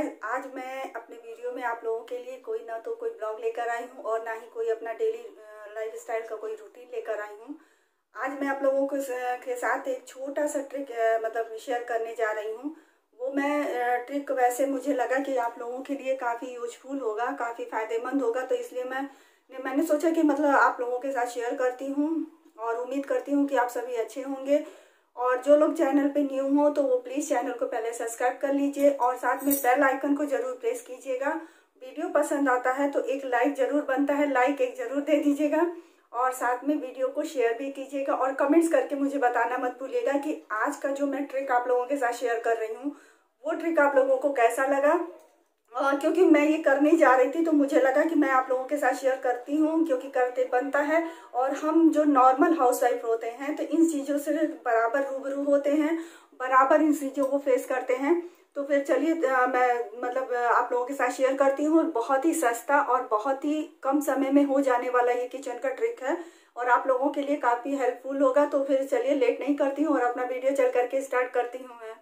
Guys, आज मैं अपने वीडियो में आप लोगों के लिए कोई ना तो कोई ब्लॉग लेकर आई हूँ और ना ही कोई अपना डेली लाइफस्टाइल का कोई रूटीन लेकर आई हूँ। आज मैं आप लोगों के साथ एक छोटा सा ट्रिक मतलब शेयर करने जा रही हूँ। वो मैं ट्रिक वैसे मुझे लगा कि आप लोगों के लिए काफ़ी यूजफुल होगा, काफ़ी फ़ायदेमंद होगा, तो इसलिए मैंने सोचा कि मतलब आप लोगों के साथ शेयर करती हूँ और उम्मीद करती हूँ कि आप सभी अच्छे होंगे। और जो लोग चैनल पे न्यू हो तो वो प्लीज़ चैनल को पहले सब्सक्राइब कर लीजिए और साथ में बेल आइकन को जरूर प्रेस कीजिएगा। वीडियो पसंद आता है तो एक लाइक जरूर बनता है, लाइक एक जरूर दे दीजिएगा और साथ में वीडियो को शेयर भी कीजिएगा और कमेंट्स करके मुझे बताना मत भूलिएगा कि आज का जो मैं ट्रिक आप लोगों के साथ शेयर कर रही हूँ वो ट्रिक आप लोगों को कैसा लगा। क्योंकि मैं ये करने जा रही थी तो मुझे लगा कि मैं आप लोगों के साथ शेयर करती हूँ, क्योंकि करते बनता है और हम जो नॉर्मल हाउसवाइफ होते हैं तो इन चीज़ों से बराबर रूबरू होते हैं, बराबर इन चीज़ों को फेस करते हैं। तो फिर चलिए मैं मतलब आप लोगों के साथ शेयर करती हूँ। बहुत ही सस्ता और बहुत ही कम समय में हो जाने वाला ये किचन का ट्रिक है और आप लोगों के लिए काफ़ी हेल्पफुल होगा। तो फिर चलिए लेट नहीं करती हूँ और अपना वीडियो चल करके स्टार्ट करती हूँ मैं।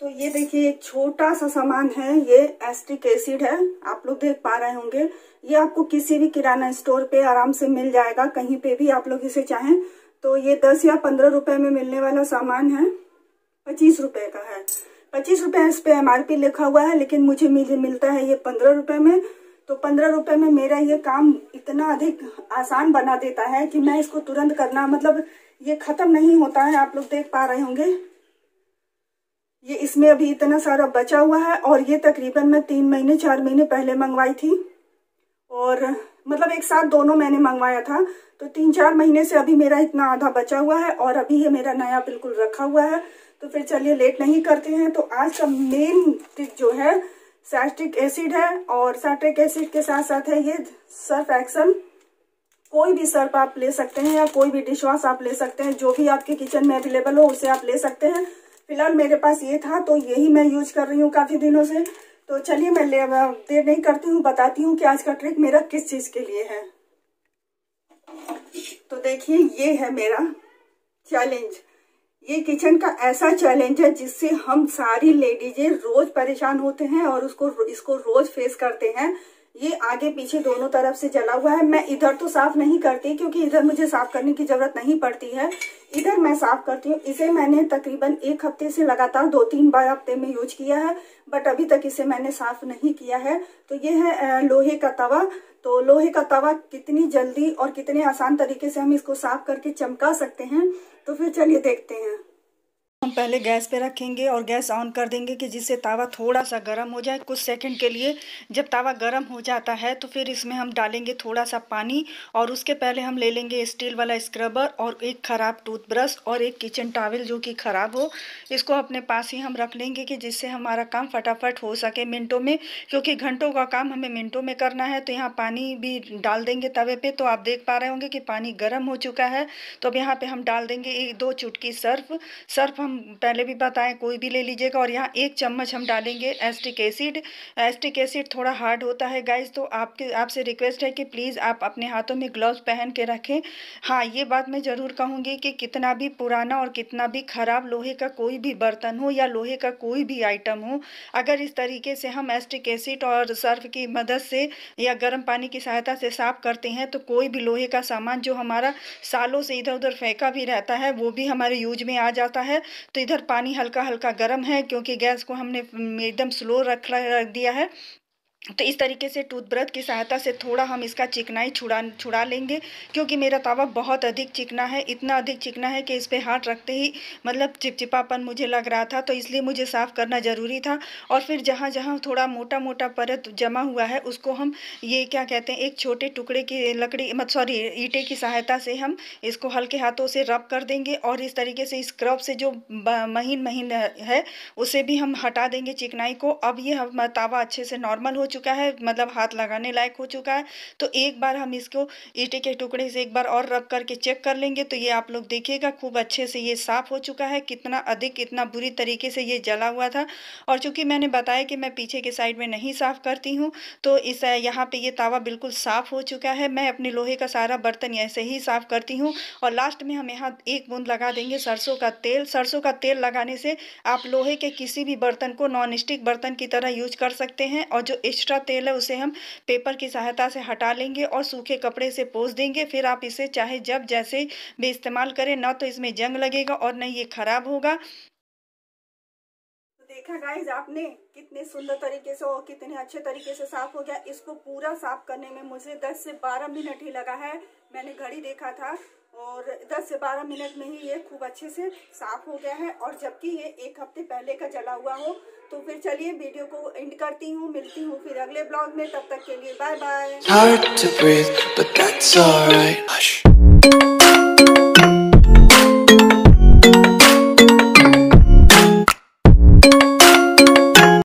तो ये देखिए एक छोटा सा सामान है, ये एस्ट्रिक एसिड है, आप लोग देख पा रहे होंगे। ये आपको किसी भी किराना स्टोर पे आराम से मिल जाएगा, कहीं पे भी आप लोग इसे चाहें तो। ये 10 या 15 रुपए में मिलने वाला सामान है, 25 रुपए का है, 25 रुपए इस पे MRP लिखा हुआ है, लेकिन मुझे मिलता है ये 15 रुपए में। तो 15 रुपए में मेरा ये काम इतना अधिक आसान बना देता है कि मैं इसको तुरंत करना मतलब ये खत्म नहीं होता है, आप लोग देख पा रहे होंगे। ये इसमें अभी इतना सारा बचा हुआ है और ये तकरीबन मैं 3-4 महीने पहले मंगवाई थी और मतलब एक साथ दोनों मैंने मंगवाया था। तो 3-4 महीने से अभी मेरा इतना आधा बचा हुआ है और अभी ये मेरा नया बिल्कुल रखा हुआ है। तो फिर चलिए लेट नहीं करते हैं। तो आज का मेन ट्रिक जो है सैट्रिक एसिड है और सैट्रिक एसिड के साथ साथ है ये सर्फ एक्सल। कोई भी सर्फ आप ले सकते हैं या कोई भी डिश वॉश आप ले सकते हैं, जो भी आपके किचन में अवेलेबल हो उसे आप ले सकते हैं। फिलहाल मेरे पास ये था तो यही मैं यूज कर रही हूँ काफी दिनों से। तो चलिए मैं देर नहीं करती हूँ, बताती हूँ कि आज का ट्रिक मेरा किस चीज के लिए है। तो देखिए ये है मेरा चैलेंज, ये किचन का ऐसा चैलेंज है जिससे हम सारी लेडीजें रोज परेशान होते हैं और इसको रोज फेस करते हैं। ये आगे पीछे दोनों तरफ से जला हुआ है। मैं इधर तो साफ नहीं करती क्योंकि इधर मुझे साफ करने की जरूरत नहीं पड़ती है, इधर मैं साफ करती हूँ। इसे मैंने तकरीबन एक हफ्ते से लगातार 2-3 बार हफ्ते में यूज किया है, बट अभी तक इसे मैंने साफ नहीं किया है। तो ये है लोहे का तवा। तो लोहे का तवा कितनी जल्दी और कितने आसान तरीके से हम इसको साफ करके चमका सकते हैं, तो फिर चलिए देखते हैं। हम पहले गैस पे रखेंगे और गैस ऑन कर देंगे कि जिससे तावा थोड़ा सा गर्म हो जाए कुछ सेकंड के लिए। जब तावा गर्म हो जाता है तो फिर इसमें हम डालेंगे थोड़ा सा पानी और उसके पहले हम ले लेंगे स्टील वाला स्क्रबर और एक ख़राब टूथब्रश और एक किचन टॉवल जो कि ख़राब हो, इसको अपने पास ही हम रख लेंगे कि जिससे हमारा काम फटाफट हो सके मिनटों में, क्योंकि घंटों का काम हमें मिनटों में करना है। तो यहाँ पानी भी डाल देंगे तवे पर। तो आप देख पा रहे होंगे कि पानी गर्म हो चुका है। तो अब यहाँ पर हम डाल देंगे 1-2 चुटकी सर्फ पहले भी बताएं कोई भी ले लीजिएगा। और यहाँ 1 चम्मच हम डालेंगे एस्ट्रिक एसिड। एस्ट्रिक एसिड थोड़ा हार्ड होता है गाइस, तो आपसे रिक्वेस्ट है कि प्लीज़ आप अपने हाथों में ग्लव्स पहन के रखें। हाँ, ये बात मैं ज़रूर कहूँगी कि कितना भी पुराना और कितना भी ख़राब लोहे का कोई भी बर्तन हो या लोहे का कोई भी आइटम हो, अगर इस तरीके से हम एस्ट्रिक एसिड और सर्फ की मदद से या गर्म पानी की सहायता से साफ़ करते हैं तो कोई भी लोहे का सामान जो हमारा सालों से इधर उधर फेंका भी रहता है वो भी हमारे यूज में आ जाता है। तो इधर पानी हल्का हल्का गर्म है क्योंकि गैस को हमने एकदम स्लो रख दिया है। तो इस तरीके से टूथब्रश की सहायता से थोड़ा हम इसका चिकनाई छुड़ा लेंगे, क्योंकि मेरा तवा बहुत अधिक चिकना है, इतना अधिक चिकना है कि इस पर हाथ रखते ही मतलब चिपचिपापन मुझे लग रहा था, तो इसलिए मुझे साफ़ करना ज़रूरी था। और फिर जहाँ जहाँ थोड़ा मोटा मोटा परत जमा हुआ है उसको हम ये क्या कहते हैं एक छोटे टुकड़े की ईंटे की सहायता से हम इसको हल्के हाथों से रब कर देंगे और इस तरीके से स्क्रब से जो महीन है उसे भी हम हटा देंगे चिकनाई को। अब ये हमारा तवा अच्छे से नॉर्मल हो चुका है, मतलब हाथ लगाने लायक हो चुका है। तो एक बार हम इसको ईंटे के टुकड़े से एक बार और रब करके चेक कर लेंगे। तो ये आप लोग देखिएगा खूब अच्छे से ये साफ़ हो चुका है, कितना अधिक कितना बुरी तरीके से ये जला हुआ था। और चूँकि मैंने बताया कि मैं पीछे के साइड में नहीं साफ़ करती हूँ, तो इस यहाँ पर ये तावा बिल्कुल साफ़ हो चुका है। मैं अपने लोहे का सारा बर्तन ऐसे ही साफ़ करती हूँ। और लास्ट में हम यहाँ एक बूंद लगा देंगे सरसों का तेल। सरसों का तेल लगाने से आप लोहे के किसी भी बर्तन को नॉन स्टिक बर्तन की तरह यूज कर सकते हैं। और जो एक्स्ट्रा तेल है उसे हम पेपर की सहायता से हटा लेंगे और सूखे कपड़े से पोंछ देंगे। फिर आप इसे चाहे जब जैसे भी इस्तेमाल करें, ना तो इसमें जंग लगेगा और न ये खराब होगा। देखा गाइज आपने कितने सुंदर तरीके से और कितने अच्छे तरीके से साफ हो गया। इसको पूरा साफ करने में मुझे 10 से 12 मिनट ही लगा है। मैंने घड़ी देखा था और 10 से 12 मिनट में ही ये खूब अच्छे से साफ हो गया है, और जबकि ये एक हफ्ते पहले का जला हुआ हो। तो फिर चलिए वीडियो को एंड करती हूँ, मिलती हूँ फिर अगले ब्लॉग में। तब तक के लिए बाय बाय।